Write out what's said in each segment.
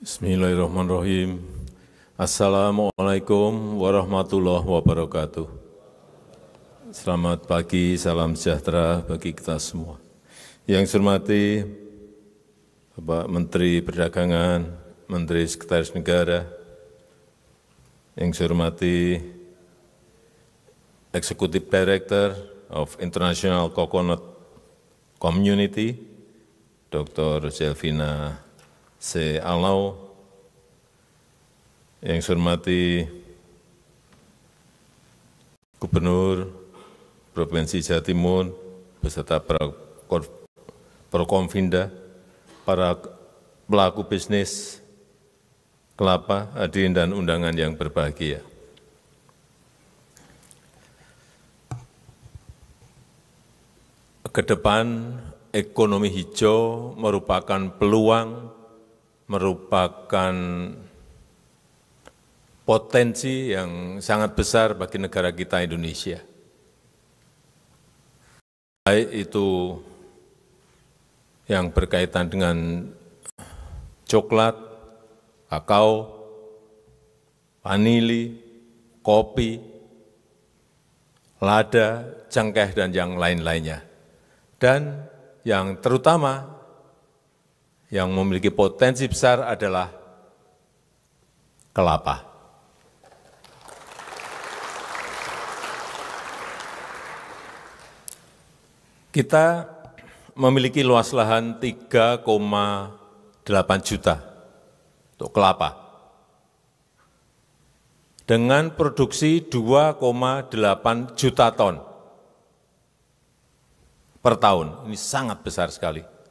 Bismillahirrahmanirrahim. Assalamualaikum warahmatullahi wabarakatuh. Selamat pagi, salam sejahtera bagi kita semua. Yang saya hormati Bapak Menteri Perdagangan, Menteri Sekretaris Negara, yang saya hormati Executive Director of International Coconut Community, Dr. Jelvina Saya Alau, yang saya hormati Gubernur Provinsi Jawa Timur beserta Prokonfinda, para pelaku bisnis kelapa, hadirin dan undangan yang berbahagia. Ke depan, ekonomi hijau merupakan peluang, merupakan potensi yang sangat besar bagi negara kita Indonesia. Baik itu yang berkaitan dengan coklat, kakao, vanili, kopi, lada, cengkeh, dan yang lain-lainnya. Dan yang terutama yang memiliki potensi besar adalah kelapa. Kita memiliki luas lahan 3,8 juta untuk kelapa, dengan produksi 2,8 juta ton per tahun. Ini sangat besar sekali.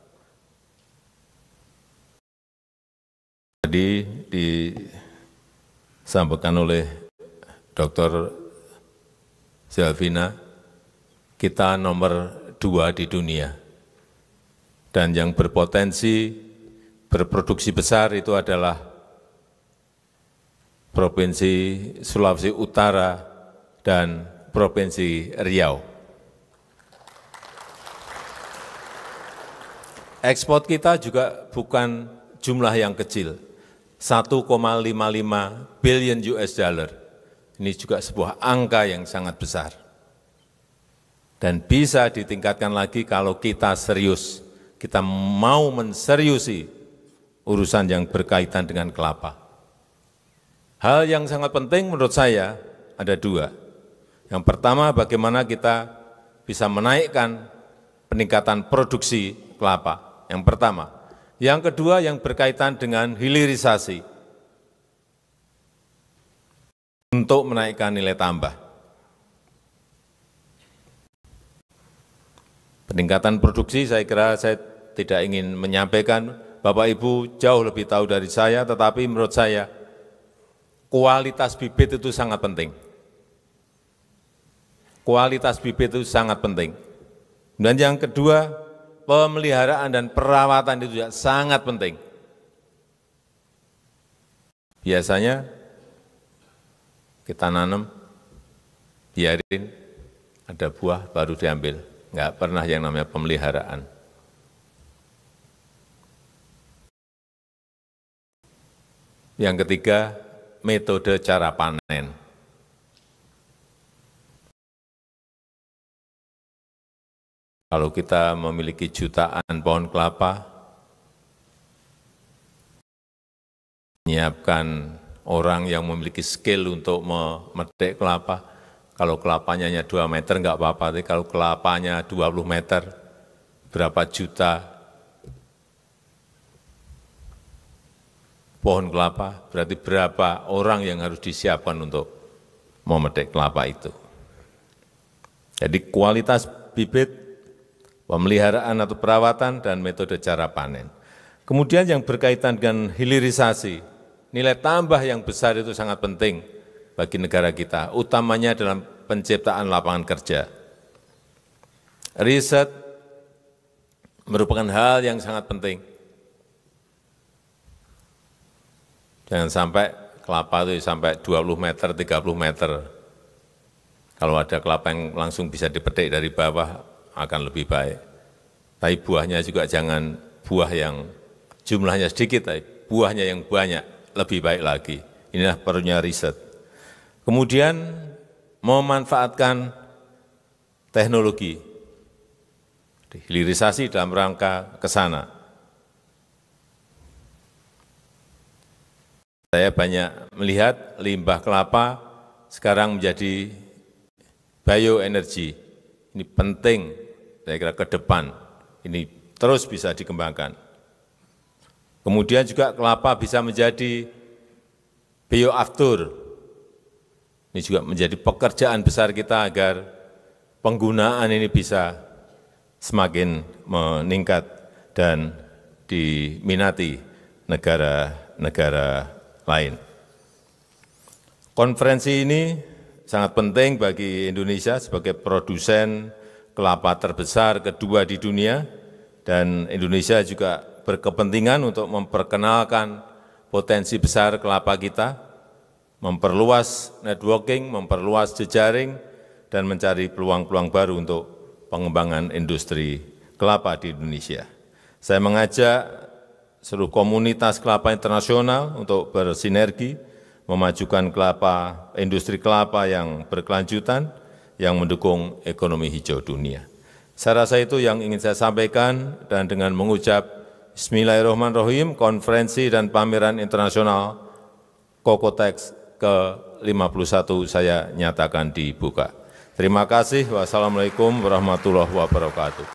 Tadi disampaikan oleh Dr. Jelvina, kita nomor 2 di dunia. Dan yang berpotensi berproduksi besar itu adalah Provinsi Sulawesi Utara dan Provinsi Riau. Ekspor kita juga bukan jumlah yang kecil, 1,55 billion US dollar. Ini juga sebuah angka yang sangat besar. Dan bisa ditingkatkan lagi kalau kita serius, kita mau menseriusi urusan yang berkaitan dengan kelapa. Hal yang sangat penting menurut saya ada 2. Yang pertama, bagaimana kita bisa menaikkan peningkatan produksi kelapa, yang pertama. Yang kedua, yang berkaitan dengan hilirisasi untuk menaikkan nilai tambah. Peningkatan produksi, saya kira saya tidak ingin menyampaikan, Bapak Ibu jauh lebih tahu dari saya, tetapi menurut saya kualitas bibit itu sangat penting. Kualitas bibit itu sangat penting. Dan yang kedua, pemeliharaan dan perawatan itu juga sangat penting. Biasanya kita nanam, biarin ada buah baru diambil, enggak pernah yang namanya pemeliharaan. Yang ketiga, metode cara panen. Kalau kita memiliki jutaan pohon kelapa, menyiapkan orang yang memiliki skill untuk memetik kelapa, kalau kelapanya hanya 2 meter enggak apa-apa, tapi kalau kelapanya 20 meter, berapa juta pohon kelapa, berarti berapa orang yang harus disiapkan untuk memetik kelapa itu. Jadi kualitas bibit, pemeliharaan atau perawatan, dan metode cara panen. Kemudian yang berkaitan dengan hilirisasi, nilai tambah yang besar itu sangat penting bagi negara kita, utamanya dalam penciptaan lapangan kerja. Riset merupakan hal yang sangat penting. Jangan sampai kelapa itu sampai 20 meter, 30 meter. Kalau ada kelapa yang langsung bisa dipetik dari bawah, akan lebih baik. Tapi buahnya juga jangan buah yang jumlahnya sedikit, tapi buahnya yang banyak, lebih baik lagi. Inilah perlunya riset. Kemudian memanfaatkan teknologi, dihilirisasi dalam rangka ke sana. Saya banyak melihat limbah kelapa sekarang menjadi bioenergi. Ini penting, saya kira ke depan, ini terus bisa dikembangkan. Kemudian juga kelapa bisa menjadi bioaftur. Ini juga menjadi pekerjaan besar kita agar penggunaan ini bisa semakin meningkat dan diminati negara-negara lain. Konferensi ini sangat penting bagi Indonesia sebagai produsen kelapa terbesar kedua di dunia, dan Indonesia juga berkepentingan untuk memperkenalkan potensi besar kelapa kita, memperluas networking, memperluas jejaring, dan mencari peluang-peluang baru untuk pengembangan industri kelapa di Indonesia. Saya mengajak seluruh komunitas kelapa internasional untuk bersinergi, memajukan kelapa, industri kelapa yang berkelanjutan, yang mendukung ekonomi hijau dunia. Saya rasa itu yang ingin saya sampaikan, dan dengan mengucap Bismillahirrahmanirrahim, konferensi dan pameran internasional Cocotech ke-51 saya nyatakan dibuka. Terima kasih, wassalamualaikum warahmatullahi wabarakatuh.